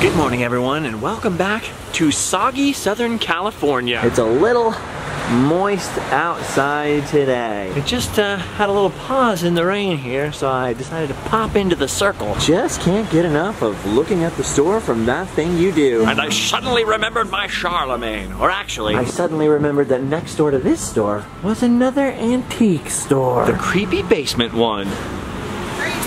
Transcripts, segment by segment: Good morning everyone and welcome back to soggy Southern California. It's a little moist outside today. It just had a little pause in the rain here, so I decided to pop into the circle. Just can't get enough of looking at the store from that thing you do. And I suddenly remembered my Charlemagne, or actually, I suddenly remembered that next door to this store was another antique store. The creepy basement one.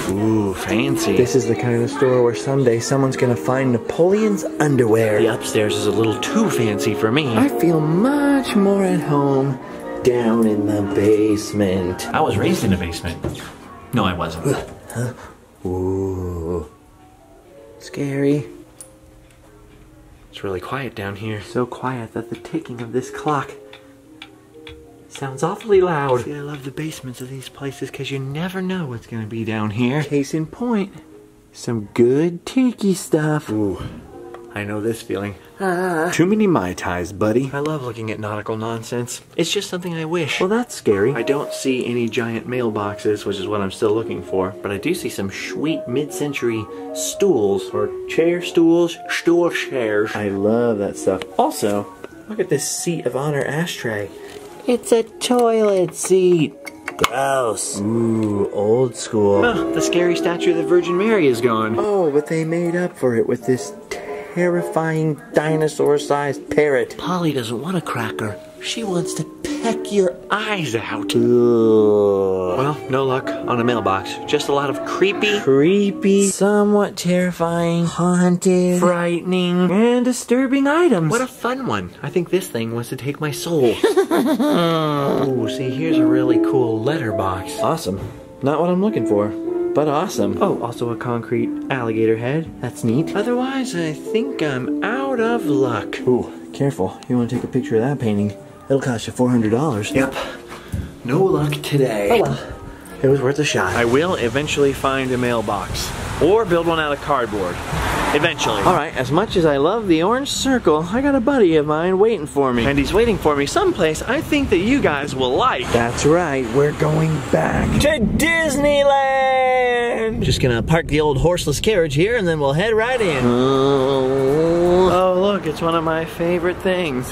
Ooh, fancy. This is the kind of store where someday someone's gonna find Napoleon's underwear. The upstairs is a little too fancy for me. I feel much more at home down in the basement. I was raised in a basement. No, I wasn't. Huh? Ooh. Scary. It's really quiet down here. So quiet that the ticking of this clock sounds awfully loud. See, I love the basements of these places because you never know what's going to be down here. Case in point, some good tiki stuff. Ooh, I know this feeling. Too many Mai Tais, buddy. I love looking at nautical nonsense. It's just something I wish. Well, that's scary. I don't see any giant mailboxes, which is what I'm still looking for, but I do see some sweet mid-century stools, or chair stools, stool chairs. I love that stuff. Also, look at this seat of honor ashtray. It's a toilet seat. Gross. Ooh, old school. Oh, the scary statue of the Virgin Mary is gone. Oh, but they made up for it with this terrifying dinosaur-sized parrot. Polly doesn't want a cracker. She wants to peck your eyes out. Ooh. Well, no luck on a mailbox. Just a lot of creepy, somewhat terrifying, haunted, frightening, and disturbing items. What a fun one. I think this thing wants to take my soul. Ooh, see, here's a really cool letterbox. Awesome. Not what I'm looking for, but awesome. Oh, also a concrete alligator head. That's neat. Otherwise, I think I'm out of luck. Ooh, careful. You want to take a picture of that painting. It'll cost you $400. Yep. No luck today. Oh well. It was worth a shot. I will eventually find a mailbox. Or build one out of cardboard. Eventually. Alright, as much as I love the orange circle, I got a buddy of mine waiting for me. And he's waiting for me someplace I think that you guys will like. That's right, we're going back to Disneyland! Just gonna park the old horseless carriage here and then we'll head right in. Oh look, it's one of my favorite things.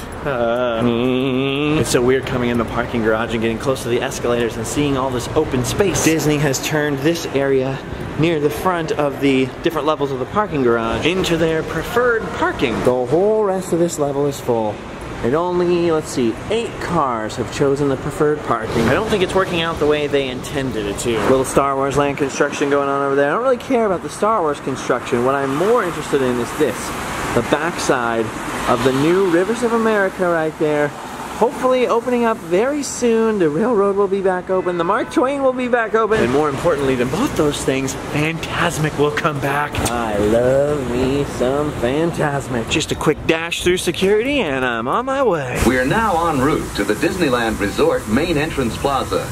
It's so weird coming in the parking garage and getting close to the escalators and seeing all this open space. Disney has turned this area near the front of the different levels of the parking garage into their preferred parking. The whole rest of this level is full. And only, let's see, 8 cars have chosen the preferred parking. I don't think it's working out the way they intended it to. Little Star Wars Land construction going on over there. I don't really care about the Star Wars construction. What I'm more interested in is this. The backside of the new Rivers of America right there. Hopefully opening up very soon. The railroad will be back open. The Mark Twain will be back open. And more importantly than both those things, Fantasmic will come back. I love me some Fantasmic. Just a quick dash through security and I'm on my way. We are now en route to the Disneyland Resort Main Entrance Plaza,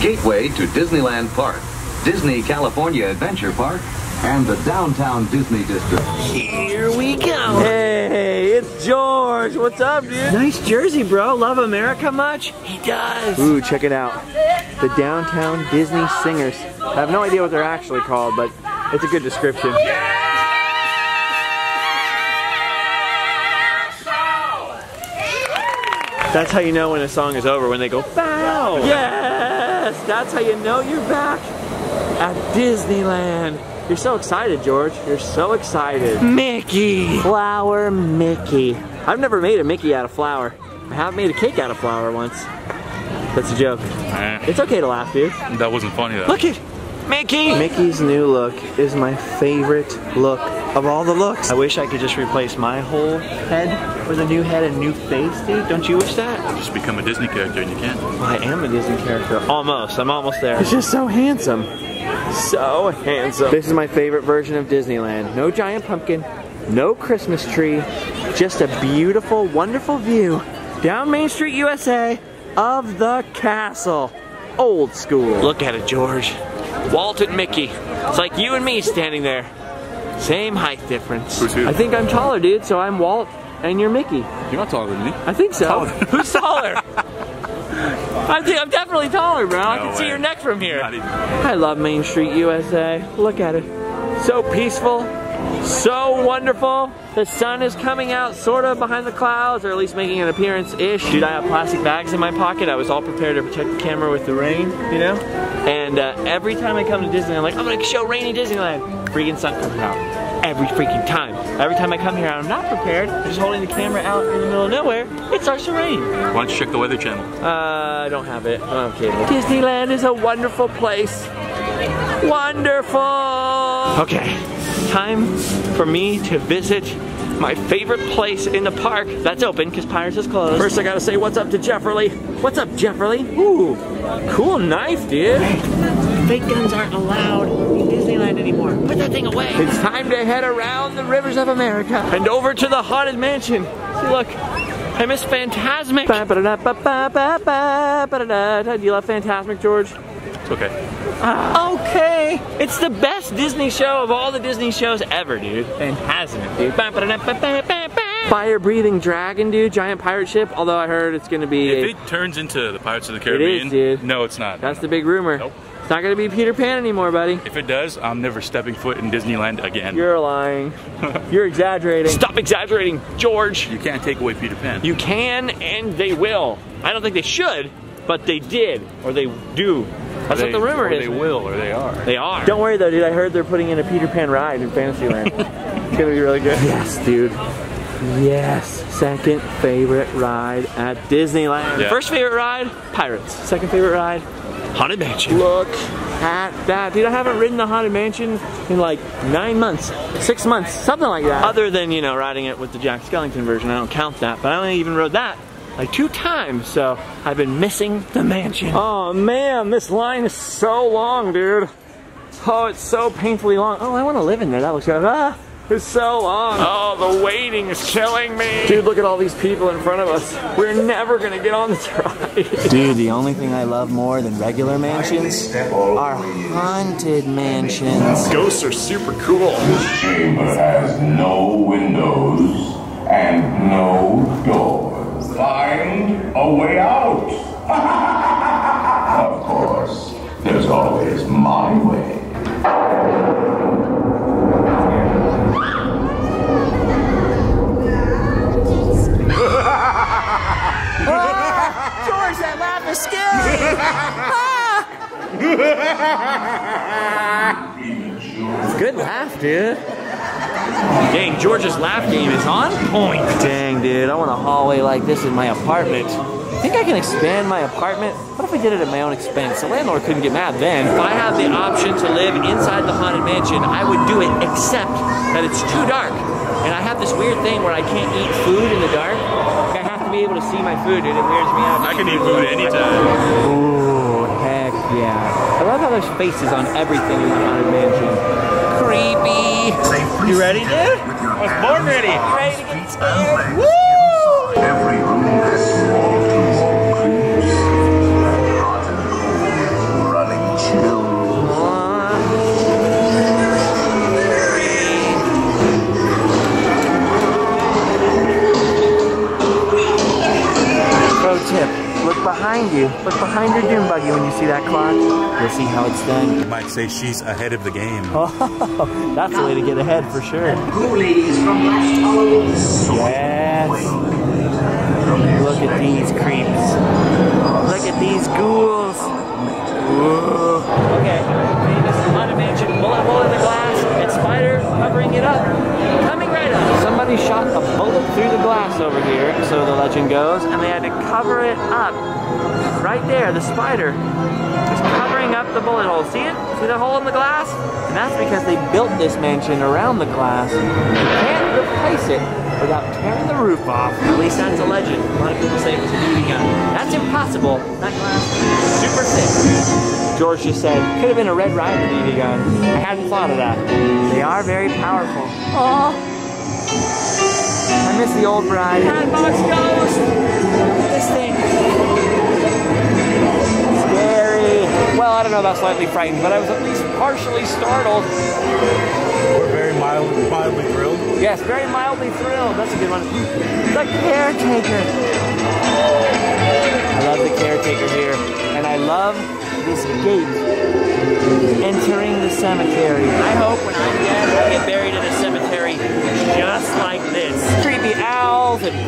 gateway to Disneyland Park, Disney California Adventure Park, and the Downtown Disney District. Here we go. Hey, it's George. What's up, dude? Nice jersey, bro. Love America much? He does. Ooh, check it out. The Downtown Disney Singers. I have no idea what they're actually called, but it's a good description. Yeah! That's how you know when a song is over, when they go, bow! Yes! That's how you know you're back at Disneyland. You're so excited, George. You're so excited. Mickey! Flower Mickey. I've never made a Mickey out of flour. I have made a cake out of flour once. That's a joke. It's okay to laugh, dude. That wasn't funny, though. Look at Mickey! Mickey's new look is my favorite look of all the looks. I wish I could just replace my whole head with a new head and new face, dude. Don't you wish that? Just become a Disney character and you can. Well, I am a Disney character. Almost. I'm almost there. He's just so handsome. So handsome. This is my favorite version of Disneyland. No giant pumpkin, no Christmas tree, just a beautiful, wonderful view down Main Street, USA of the castle. Old school. Look at it, George. Walt and Mickey. It's like you and me standing there. Same height difference. Who's who? I think I'm taller, dude, so I'm Walt and you're Mickey. You're not taller than me. I think so. Taller. Who's taller? I'm definitely taller, bro. No I can way. See your neck from here. I love Main Street, USA. Look at it. So peaceful So wonderful. The sun is coming out sort of behind the clouds, or at least making an appearance-ish. Dude, I have plastic bags in my pocket. I was all prepared to protect the camera with the rain, you know? And every time I come to Disneyland, I'm like, I'm gonna show rainy Disneyland. Freaking sun comes out. Every freaking time. Every time I come here, I'm not prepared. I'm just holding the camera out in the middle of nowhere. It starts to rain. Why don't you check the Weather Channel? I don't have it. I'm kidding. Disneyland is a wonderful place. Wonderful! Okay. Time for me to visit my favorite place in the park that's open because Pirates is closed. First I gotta say what's up to Jefferly. What's up, Jefferly? Ooh, cool knife, dude. Fake guns aren't allowed in Disneyland anymore. Put that thing away. It's time to head around the Rivers of America and over to the Haunted Mansion. See, look, I miss Fantasmic. Do you love Fantasmic, George? It's okay. Okay, it's the best Disney show of all the Disney shows ever, dude. Fantastic, dude. Fire-breathing dragon, dude. Giant pirate ship. Although I heard it's gonna be. If it turns into the Pirates of the Caribbean, it is, dude. No, it's not. That's the big rumor. Nope. It's not gonna be Peter Pan anymore, buddy. If it does, I'm never stepping foot in Disneyland again. You're lying. You're exaggerating. Stop exaggerating, George. You can't take away Peter Pan. You can, and they will. I don't think they should, but they did, or they do. That's what the rumor is. They will, or they are. They are. Don't worry though, dude. I heard they're putting in a Peter Pan ride in Fantasyland. It's gonna be really good. Yes, dude. Yes. Second favorite ride at Disneyland. Yeah. First favorite ride, Pirates. Second favorite ride, Haunted Mansion. Look at that. Dude, I haven't ridden the Haunted Mansion in like 9 months, 6 months, something like that. Other than, you know, riding it with the Jack Skellington version. I don't count that, but I only even rode that like 2 times, so I've been missing the mansion. Oh man, this line is so long, dude. Oh, it's so painfully long. Oh, I wanna live in there, that looks good. Ah, it's so long. Oh, the waiting is killing me. Dude, look at all these people in front of us. We're never gonna get on this ride. Dude, the only thing I love more than regular mansions are haunted mansions. Ghosts are super cool. This chamber has no windows and no doors. Find a way out. Of course, there's always my way. George, that laugh is scary. It's a good laugh, dude. Dang, George's laugh game is on point. Dang, dude, I want a hallway like this in my apartment. I think I can expand my apartment. What if I did it at my own expense? The landlord couldn't get mad then. If I had the option to live inside the Haunted Mansion, I would do it, except that it's too dark. And I have this weird thing where I can't eat food in the dark. Like, I have to be able to see my food, and it weirds me out. I can eat food anytime. Ooh, heck yeah. I love how there's faces on everything in the Haunted Mansion. Creepy. You ready, dude? I was born ready. You ready to get scared? Woo! Every room has small small creeps. Running chills. Pro tip, look behind you. Look behind your dune buggy when you see that clock. We'll see how it's done. You might say she's ahead of the game. Oh, that's the way to get ahead for sure. Yes. Look at these creeps. Look at these ghouls. Whoa. Okay, this is Haunted Mansion. Bullet hole in the glass and spider covering it up. Coming right up. Somebody shot a bullet through the glass over here, so the legend goes, and they had to cover it up. Right there, the spider. Up the bullet hole. See it? See the hole in the glass? And that's because they built this mansion around the glass. You can't replace it without tearing the roof off. At least that's a legend. A lot of people say it was a BB gun. That's impossible. That glass is super thick. George just said, could have been a Red Ryder BB gun. I hadn't thought of that. They are very powerful. Oh, I miss the old bride. Bride box goes! This thing. Well, I don't know about slightly frightened, but I was at least partially startled. Or very mildly thrilled. Yes, very mildly thrilled. That's a good one. The caretaker. I love the caretaker here. And I love this gate entering the cemetery. I hope when I'm dead, I get buried in a cemetery.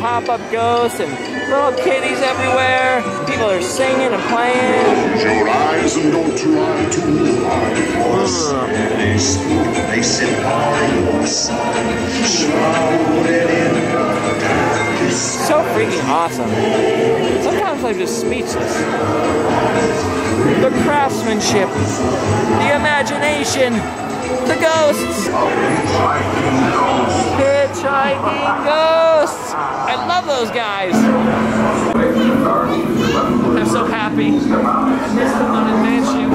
pop-up ghosts and little kitties everywhere. People are singing and playing. Close your eyes and don't try too hard. They sit by so freaking awesome. Sometimes I'm just speechless. The craftsmanship, the imagination, the ghosts. Hitchhiking ghosts. I love those guys. I'm so happy. I missed the Haunted Mansion.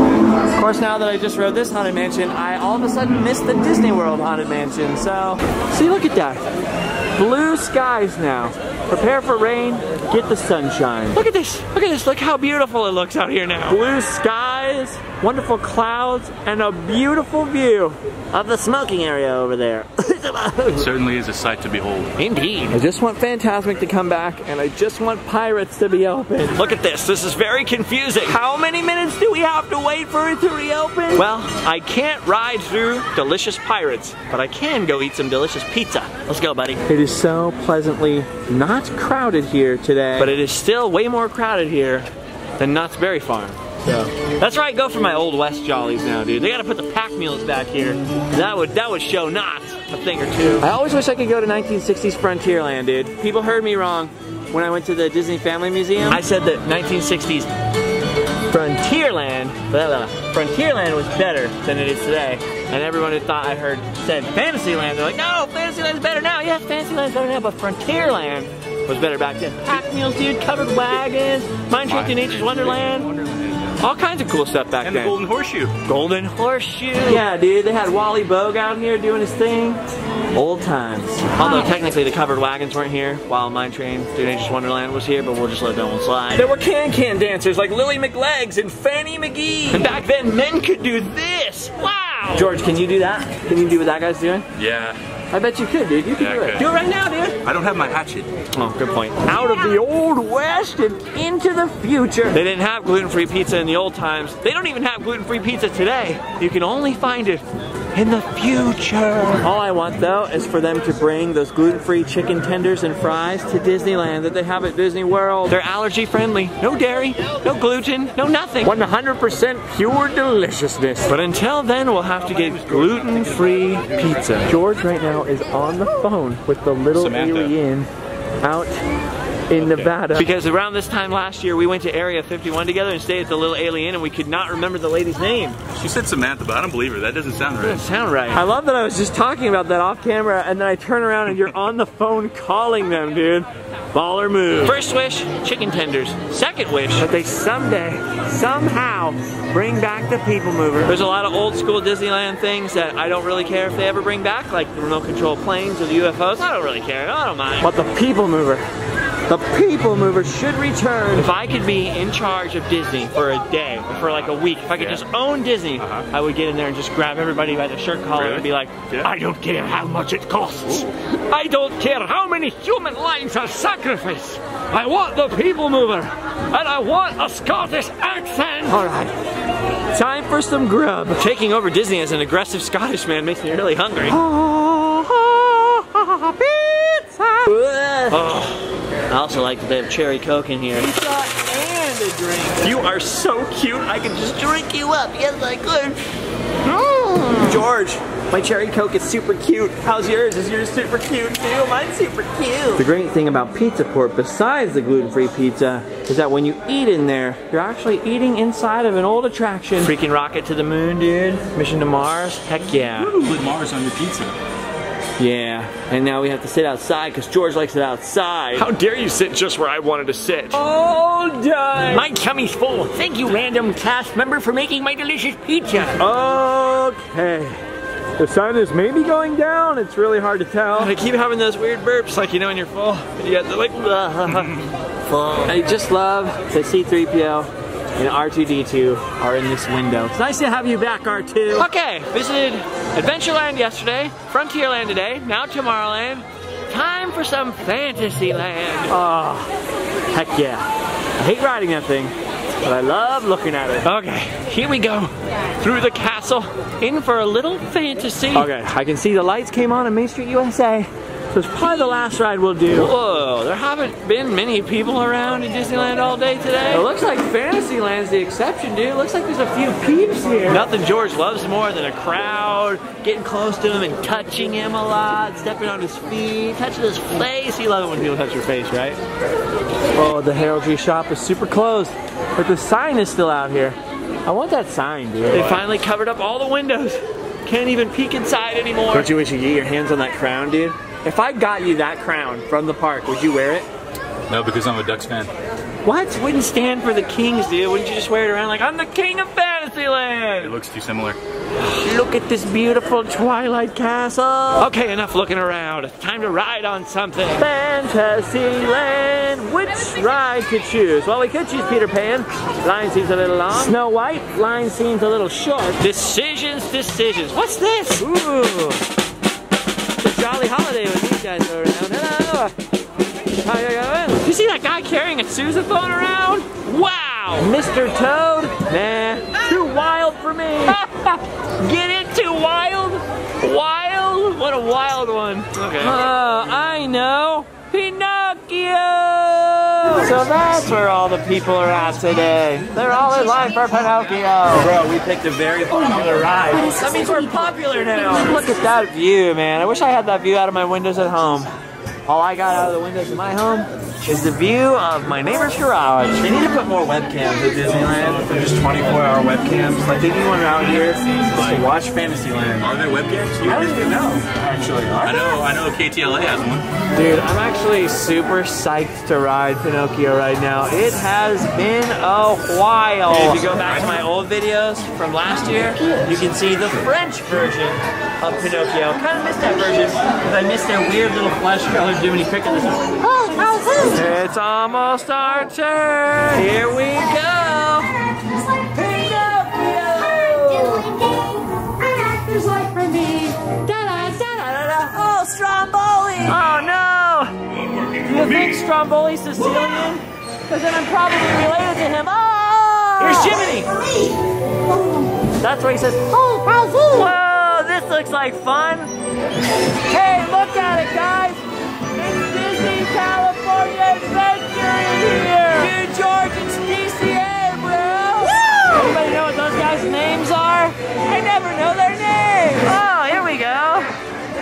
Of course, now that I just rode this Haunted Mansion, I all of a sudden missed the Disney World Haunted Mansion. So, see, look at that. Blue skies now. Prepare for rain, get the sunshine. Look at this, look at this. Look how beautiful it looks out here now. Blue skies, wonderful clouds, and a beautiful view of the smoking area over there. It certainly is a sight to behold. Indeed. I just want Fantasmic to come back, and I just want Pirates to be open. Look at this, this is very confusing. How many minutes do we have to wait for it to reopen? Well, I can't ride through delicious Pirates, but I can go eat some delicious pizza. Let's go, buddy. It is so pleasantly not crowded here today, but it is still way more crowded here than Knott's Berry Farm. So that's where I go for my Old West jollies now, dude. They gotta put the pack mules back here. That would show Knott's a thing or two. I always wish I could go to 1960s Frontierland, dude. People heard me wrong when I went to the Disney Family Museum. I said that 1960s Frontierland, Frontierland was better than it is today. And everyone who thought I heard said Fantasyland, they're like, no, Fantasyland's better now. Yes, Fantasyland's better now, but Frontierland was better back then. Pack mules, dude, covered wagons, Mine Train to Nature's Wonderland. All kinds of cool stuff back then. And the Golden Horseshoe. Golden Horseshoe. Yeah, dude, they had Wally Bogue out here doing his thing. Old times. Although technically the covered wagons weren't here, while Mine Train to Nature's Wonderland was here, but we'll just let that one slide. There were can-can dancers like Lily McLegs and Fanny McGee. And back then, men could do this. Wow. George, can you do that? Can you do what that guy's doing? Yeah. I bet you could, dude. You could do it. Do it right now, dude. I don't have my hatchet. Oh, good point. Out of the Old West and into the future. They didn't have gluten-free pizza in the old times. They don't even have gluten-free pizza today. You can only find it in the future. All I want, though, is for them to bring those gluten-free chicken tenders and fries to Disneyland that they have at Disney World. They're allergy-friendly. No dairy, no gluten, no nothing. 100% pure deliciousness. But until then, we'll have to get gluten-free pizza. George right now is on the phone with the little alien out in Nevada. Because around this time last year, we went to Area 51 together and stayed at the Little Alien, and we could not remember the lady's name. She said Samantha, but I don't believe her. That doesn't sound right. Doesn't sound right. I love that I was just talking about that off camera, and then I turn around and you're on the phone calling them, dude. Baller move. First wish, chicken tenders. Second wish, that they someday, somehow, bring back the People Mover. There's a lot of old school Disneyland things that I don't really care if they ever bring back, like the remote control planes or the UFOs. I don't really care. I don't mind. But the People Mover. The People Mover should return. If I could be in charge of Disney for a day, or for like a week, if I could just own Disney, I would get in there and just grab everybody by the shirt collar and be like, I don't care how much it costs. I don't care how many human lives are sacrificed. I want the People Mover, and I want a Scottish accent. All right, time for some grub. Taking over Disney as an aggressive Scottish man makes me really hungry. Pizza! I also like that they have cherry coke in here. Pizza and a drink. You are so cute, I could just drink you up. Yes, I could. Mm. George, my cherry coke is super cute. How's yours? Is yours super cute too? Mine's super cute. The great thing about Pizza Port, besides the gluten-free pizza, is that when you eat in there, you're actually eating inside of an old attraction. Freaking rocket to the moon, dude. Mission to Mars. Heck yeah. Ooh, with Mars on your pizza. Yeah, and now we have to sit outside because George likes it outside. How dare you sit just where I wanted to sit? All done! My tummy's full. Thank you, random cast member, for making my delicious pizza. Okay. The sun is maybe going down. It's really hard to tell. I keep having those weird burps, like, you know, when you're full. And you got the, like, full. I just love the C-3PO. And R2D2 are in this window. It's nice to have you back, R2. Okay, visited Adventureland yesterday, Frontierland today, now Tomorrowland. Time for some Fantasyland. Oh, heck yeah. I hate riding that thing, but I love looking at it. Okay, here we go. Through the castle, in for a little fantasy. Okay, I can see the lights came on Main Street, USA. So it's probably the last ride we'll do. Whoa, there haven't been many people around in Disneyland all day today. It looks like Fantasyland's the exception, dude. It looks like there's a few peeps here. Nothing George loves more than a crowd, getting close to him and touching him a lot, stepping on his feet, touching his face. You love it when people touch your face, right? Oh, the heraldry shop is super closed, but the sign is still out here. I want that sign, dude. They finally covered up all the windows. Can't even peek inside anymore. Don't you wish you could get your hands on that crown, dude? If I got you that crown from the park, would you wear it? No, because I'm a Ducks fan. What? Wouldn't stand for the Kings, dude. Wouldn't you just wear it around like, I'm the king of Fantasyland? It looks too similar. Look at this beautiful Twilight Castle. Okay, enough looking around. It's time to ride on something. Fantasyland. Which ride to choose? Well, we could choose Peter Pan. Line seems a little long. Snow White. Line seems a little short. Decisions, decisions. What's this? Ooh. Jolly holiday when these guys go around. Hello! How you going? You see that guy carrying a sousaphone around? Wow! Mr. Toad? Nah, too wild for me. Get it? Too wild? Wild? What a wild one. Okay. I know. Pinocchio! So that's where all the people are at today. They're all in line for Pinocchio. Bro, we picked a very popular ride. That means we're popular now. Look at that view, man. I wish I had that view out of my windows at home. All I got out of the windows in my home is the view of my neighbor's garage. They need to put more webcams at Disneyland. They're just 24-hour webcams. I think anyone out here to watch Fantasyland. Are there webcams? I don't even know. Actually, I know KTLA has one. Dude, I'm actually super psyched to ride Pinocchio right now. It has been a while. If you go back to my old videos from last year, you can see the French version of Pinocchio. Kind of missed that version because I missed their weird little flesh-colored Jiminy Cricket this morning. It's almost our turn. Here we go. Pinocchio. Oh, Stromboli. Oh no. Do you think Stromboli's Sicilian? Because then I'm probably related to him. Oh. Here's Jiminy. That's where he says, oh, whoa, this looks like fun. Hey, look at it, guys. Disney California Adventure here! New George, it's DCA, bro! Woo! Everybody know what those guys' names are? I never know their names! Oh, here we go!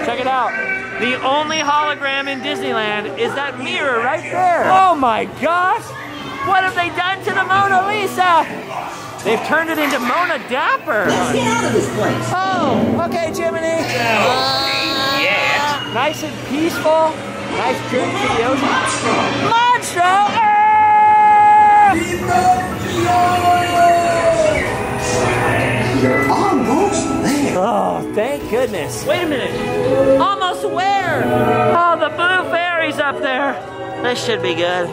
Check it out. The only hologram in Disneyland is that mirror right there. Oh my gosh! What have they done to the Mona Lisa? They've turned it into Mona Dapper! Let's get out of this place! Oh, okay, Jiminy. Yeah. Nice and peaceful. Nice trip to the ocean. Monstro Earth! You're almost there. Oh, thank goodness. Wait a minute. Almost where? Oh, the blue fairy's up there. This should be good.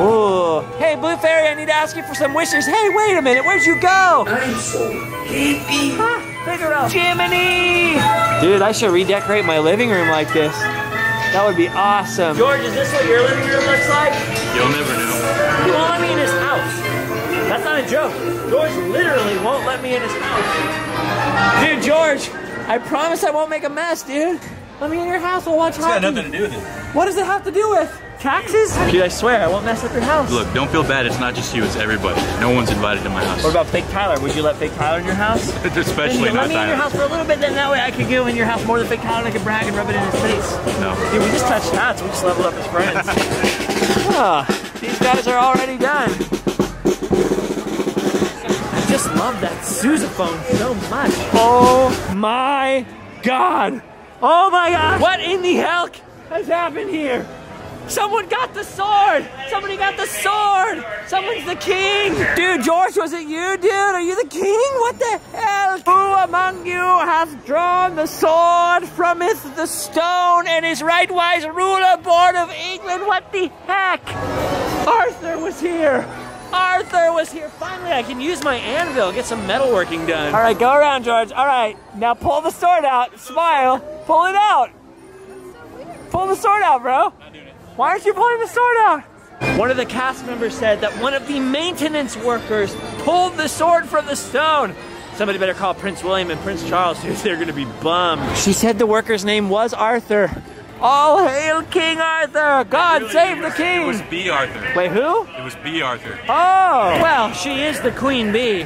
Ooh. Hey, blue fairy, I need to ask you for some wishes. Hey, wait a minute. Where'd you go? I'm so happy. Huh? Figure out. Jiminy! Dude, I should redecorate my living room like this. That would be awesome. George, is this what your living room looks like? You'll never know. You won't let me in his house. That's not a joke. George literally won't let me in his house. Dude, George, I promise I won't make a mess, dude. Let me in your house, we'll watch hockey. It's got nothing to do with it. What does it have to do with? Taxes? Dude, I swear, I won't mess up your house. Look, don't feel bad, it's not just you, it's everybody. No one's invited to my house. What about Big Tyler? Would you let Big Tyler in your house? Especially not Tyler. Let me in your house for a little bit, then that way I could go in your house more than Big Tyler and I could brag and rub it in his face. No. Dude, we just touched hats, we just leveled up as friends. Oh, these guys are already done. I just love that sousaphone so much. Oh my God. Oh my God! What in the hell has happened here? Someone got the sword! Somebody got the sword! Someone's the king! Dude, George, was it you, dude? Are you the king? What the hell? Who among you has drawn the sword frometh the stone and is rightwise ruler born of England? What the heck? Arthur was here! Arthur was here. Finally, I can use my anvil, get some metalworking done. All right, go around, George. All right, now pull the sword out. Smile. Pull it out. Pull the sword out, bro. Why aren't you pulling the sword out? One of the cast members said that one of the maintenance workers pulled the sword from the stone. Somebody better call Prince William and Prince Charles, because they're going to be bummed. She said the worker's name was Arthur. All hail King Arthur! God really save the king! It was Bea Arthur. Wait, who? It was Bea Arthur. Oh! Well, she is the Queen Bee.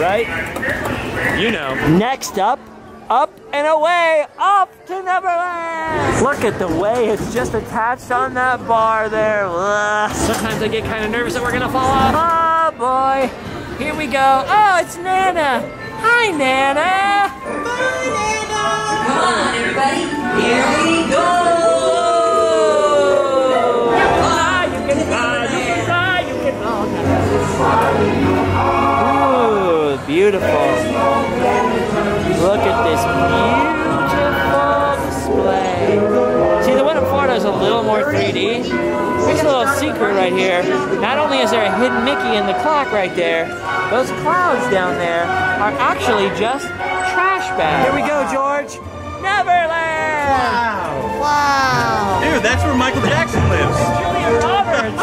Right? You know. Next up, up and away, up to Neverland! Look at the way it's just attached on that bar there. Ugh. Sometimes I get kind of nervous that we're gonna fall off. Oh boy, here we go. Oh, it's Nana! Hi, Nana! Hi, Nana! Come on, everybody. Here we go. Ah, you can fly, you can fly, you can fly. Ooh, beautiful. Look at this beautiful display. See, the one in Florida is a little more 3D. Here's a little secret right here. Not only is there a hidden Mickey in the clock right there, those clouds down there are actually just trash bags. Here we go, George. Neverland! Wow! Wow! Dude, that's where Michael Jackson lives. Julia Roberts!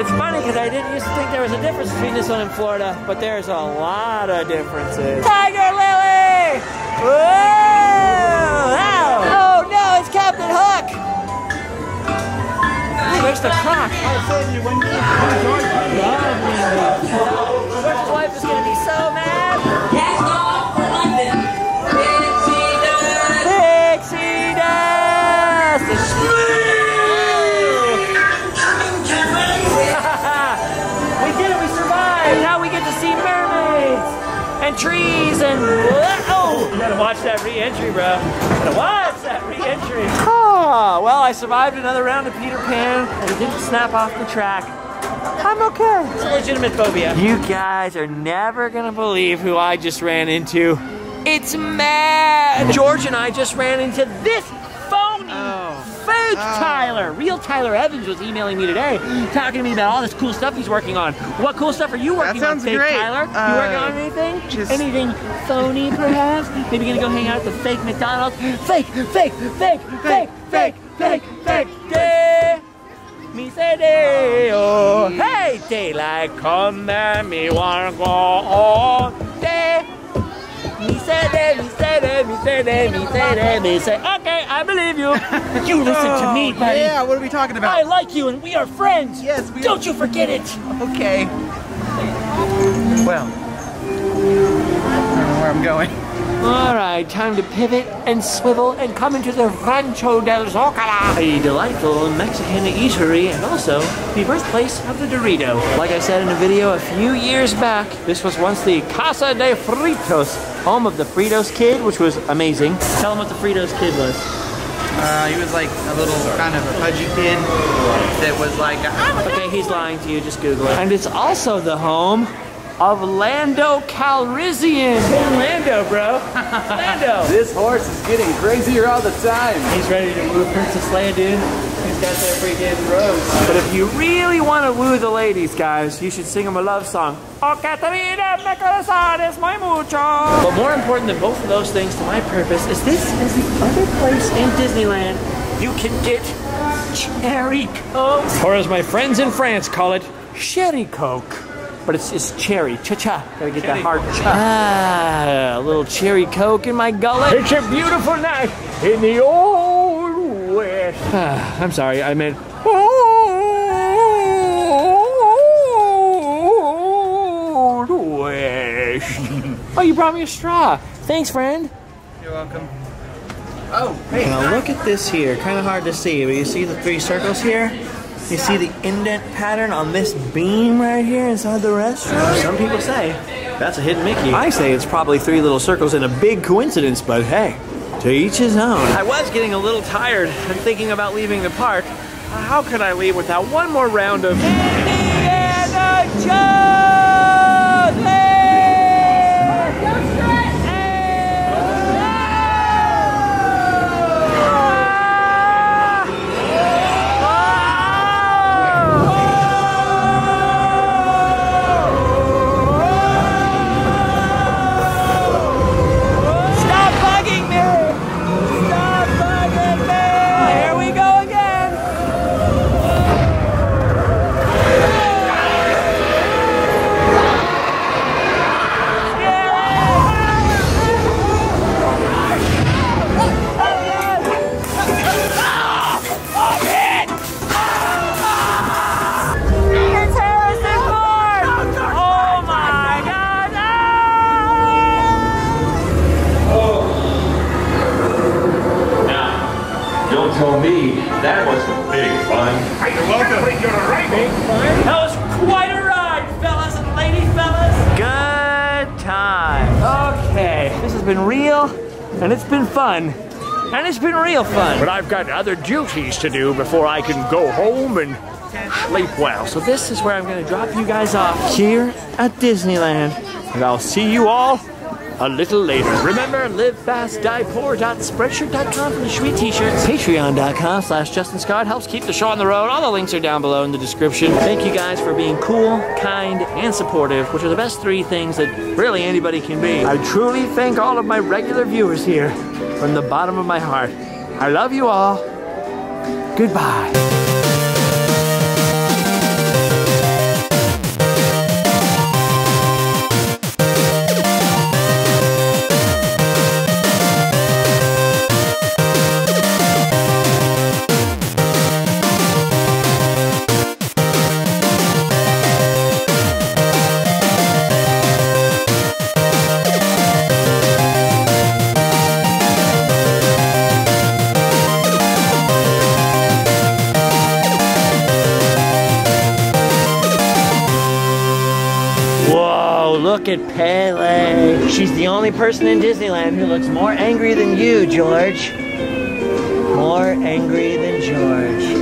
It's funny because I didn't used to think there was a difference between this one and Florida, but there's a lot of differences. Tiger Lily! Whoa! Ow. Oh no, it's Captain Hook! Where's the clock? George's wife is going to be so mad. That's all for London. And trees and oh! You gotta watch that re-entry, bro. You gotta watch that re-entry. Oh, well, I survived another round of Peter Pan and it didn't snap off the track. I'm okay. It's a legitimate phobia. You guys are never gonna believe who I just ran into. It's mad. George and I just ran into this phony. Oh. Fake Tyler! Real Tyler Evans was emailing me today, talking to me about all this cool stuff he's working on. What cool stuff are you working on, Fake great. Tyler? You working on anything? Just... anything phony, perhaps? Maybe gonna go hang out at the fake McDonald's? Fake, fake, fake, fake, fake, fake, fake, day! Me say day, oh, hey, daylight, come there, me wanna go all day. Me say day, me say day, me say day, me say day, me say, okay, I believe you. You listen to me, buddy. Yeah, what are we talking about? I like you and we are friends. Yes, we don't are. You forget it. Okay. Well, I don't know where I'm going. All right, time to pivot and swivel and come into the Rancho del Zócalo, a delightful Mexican eatery and also the birthplace of the Dorito. Like I said in a video a few years back, this was once the Casa de Fritos, home of the Fritos Kid, which was amazing. Tell them what the Fritos Kid was. He was like a little kind of pudgy kid that was like, okay, he's lying to you, just Google it. And it's also the home of Lando Calrissian. Hey, Lando, bro. Lando. This horse is getting crazier all the time. He's ready to woo Princess Leia, dude. He's got that freaking rose. But if you really want to woo the ladies, guys, you should sing them a love song. Oh, Catarina, mi corazón es muy mucho. But more important than both of those things to my purpose is this is the other place in Disneyland you can get cherry coke. Or as my friends in France call it, sherry coke. But it's cherry, cha-cha. Gotta get cherry that hard cha. Ah, a little cherry coke in my gullet. It's a beautiful night in the old west. Ah, I'm sorry, I meant old west. Oh, you brought me a straw. Thanks, friend. You're welcome. Oh, hey. Now look at this here. Kind of hard to see, but you see the three circles here? You see the indent pattern on this beam right here inside the restaurant? Some people say that's a hidden Mickey. I say it's probably three little circles and a big coincidence, but hey, to each his own. I was getting a little tired and thinking about leaving the park. How could I leave without one more round of Indiana Jones? and it's been fun. And it's been real fun. But I've got other duties to do before I can go home and sleep well. So this is where I'm gonna drop you guys off here at Disneyland. And I'll see you all a little later. Remember, live fast, die poor.spreadshirt.com for the sweet t-shirts. Patreon.com/JustinScott helps keep the show on the road. All the links are down below in the description. Thank you guys for being cool, kind, and supportive, which are the best three things that really anybody can be. I truly thank all of my regular viewers here from the bottom of my heart. I love you all. Goodbye. Look at Pele. She's the only person in Disneyland who looks more angry than you, George. More angry than George.